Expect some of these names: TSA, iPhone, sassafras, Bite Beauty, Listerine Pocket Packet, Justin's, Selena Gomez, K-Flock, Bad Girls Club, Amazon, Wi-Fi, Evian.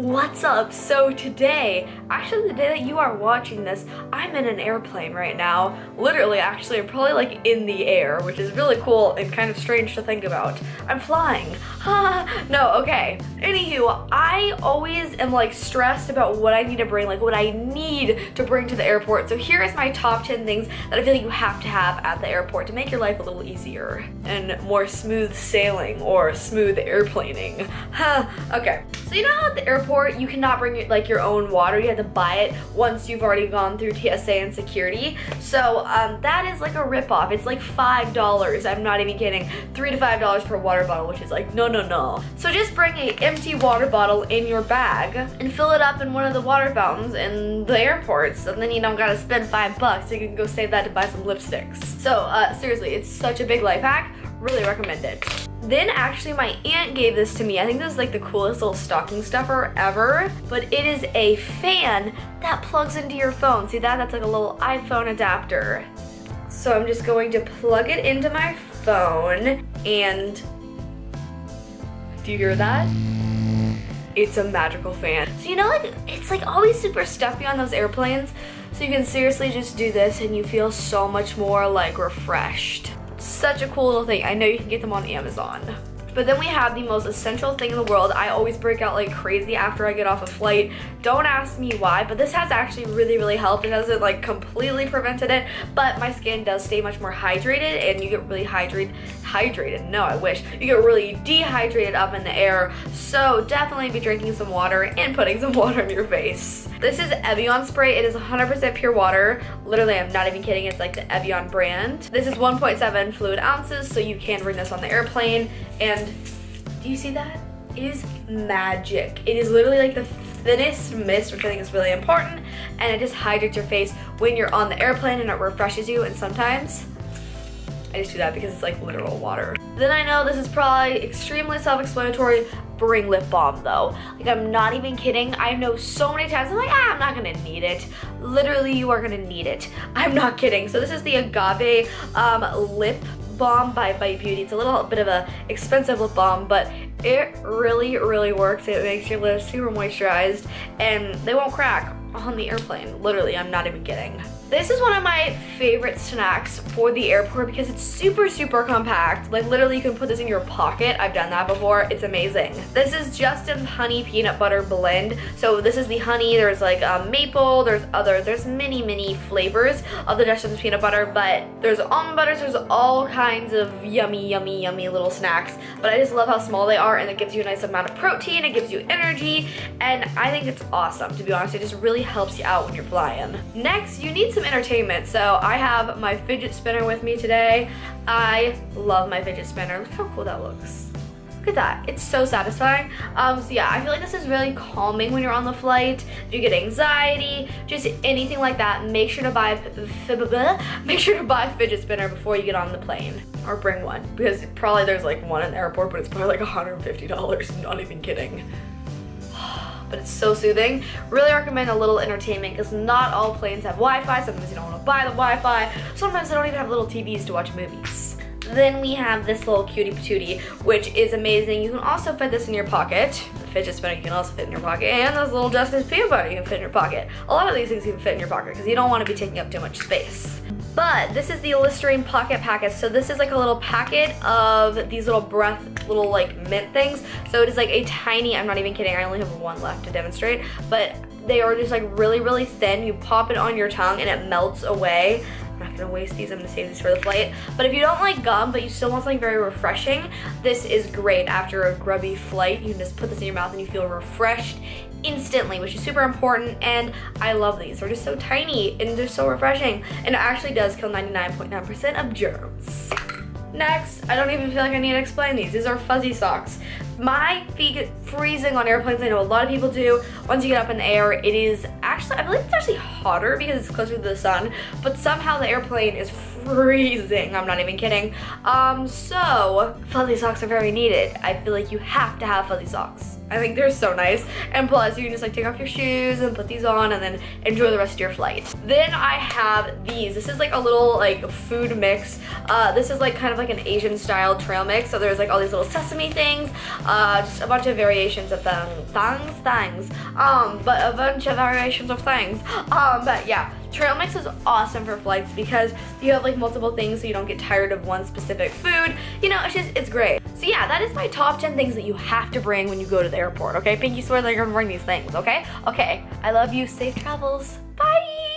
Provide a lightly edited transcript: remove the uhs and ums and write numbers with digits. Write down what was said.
What's up? So today, actually the day that you are watching this, I'm in an airplane right now. Literally, actually, I'm probably like in the air, which is really cool and kind of strange to think about. I'm flying. No, okay. Anywho, I always am like stressed about what I need to bring, like what I need to bring to the airport. So here is my top 10 things that I feel like you have to have at the airport to make your life a little easier and more smooth sailing or smooth airplaning. Okay. So you know how at the airport you cannot bring like your own water, you have to buy it once you've already gone through TSA and security. So that is like a ripoff. It's like $5, I'm not even kidding, $3 to $5 per water bottle, which is like no. So just bring an empty water bottle in your bag and fill it up in one of the water fountains in the airports, and then you don't gotta spend $5, you can go save that to buy some lipsticks. So seriously, it's such a big life hack, really recommend it. Then actually my aunt gave this to me. I think this is like the coolest little stocking stuffer ever, but it is a fan that plugs into your phone. See that? That's like a little iPhone adapter. So I'm just going to plug it into my phone and do you hear that? It's a magical fan. So you know, like it's like always super stuffy on those airplanes. So you can seriously just do this and you feel so much more like refreshed. Such a cool little thing. I know you can get them on Amazon. But then we have the most essential thing in the world. I always break out like crazy after I get off a flight. Don't ask me why, but this has actually really helped. It hasn't like completely prevented it, but my skin does stay much more hydrated, and you get really you get really dehydrated up in the air. So definitely be drinking some water and putting some water in your face. This is Evian spray. It is 100% pure water. Literally, I'm not even kidding. It's like the Evian brand. This is 1.7 fluid ounces, so you can bring this on the airplane. And do you see that? It is magic. It is literally like the thinnest mist, which I think is really important, and it just hydrates your face when you're on the airplane and it refreshes you, and sometimes I just do that because it's like literal water. Then I know this is probably extremely self-explanatory, bring lip balm though. Like I'm not even kidding. I know so many times I'm like, I'm not gonna need it. Literally, you are gonna need it. I'm not kidding. So this is the Agave lip balm by Bite Beauty. It's a little bit of a expensive lip balm, but it really works. It makes your lips super moisturized and they won't crack on the airplane. Literally, I'm not even kidding. This is one of my favorite snacks for the airport because it's super compact. Like literally you can put this in your pocket. I've done that before. It's amazing. This is Justin's honey peanut butter blend. So this is the honey. There's like maple, there's others. There's many flavors of the Justin's peanut butter, but there's almond butters, there's all kinds of yummy little snacks. But I just love how small they are and it gives you a nice amount of protein, it gives you energy, and I think it's awesome to be honest. It just really helps you out when you're flying. Next, you need some entertainment. So I have my fidget spinner with me today. I love my fidget spinner. Look how cool that looks. Look at that. It's so satisfying. So yeah, I feel like this is really calming when you're on the flight. If you get anxiety, just anything like that, make sure to buy a fidget spinner before you get on the plane. Or bring one. Because probably there's like one in the airport, but it's probably like $150. I'm not even kidding. But it's so soothing. Really recommend a little entertainment because not all planes have Wi-Fi. Sometimes you don't want to buy the Wi-Fi. Sometimes they don't even have little TVs to watch movies. Then we have this little cutie patootie, which is amazing. You can also fit this in your pocket. The fidget spinner you can also fit in your pocket. And this little Justin's peanut butter you can fit in your pocket. A lot of these things you can fit in your pocket because you don't want to be taking up too much space. But this is the Listerine Pocket Packet. So this is like a little packet of these little like mint things. So it is like a tiny, I'm not even kidding, I only have one left to demonstrate. But they are just like really thin. You pop it on your tongue and it melts away. I'm not gonna waste these, I'm gonna save these for the flight. But if you don't like gum, but you still want something very refreshing, this is great. After a grubby flight, you can just put this in your mouth and you feel refreshed instantly, which is super important, and I love these. They're just so tiny and they're so refreshing, and it actually does kill 99.9% of germs. Next, I don't even feel like I need to explain these. These are fuzzy socks. My feet get freezing on airplanes. I know a lot of people do. Once you get up in the air, it is actually, I believe it's actually hotter because it's closer to the sun, but somehow the airplane is freezing. I'm not even kidding. So fuzzy socks are very needed. I feel like you have to have fuzzy socks. I think they're so nice. And plus, you can just like take off your shoes and put these on and then enjoy the rest of your flight. Then I have these. This is like a little like food mix. This is like kind of like an Asian style trail mix. So there's like all these little sesame things, just a bunch of variations of them. But yeah. Trail mix is awesome for flights because you have like multiple things so you don't get tired of one specific food. You know, it's just, it's great. So yeah, that is my top 10 things that you have to bring when you go to the airport, okay? Pinky swear that you're gonna bring these things, okay? Okay, I love you, safe travels, bye!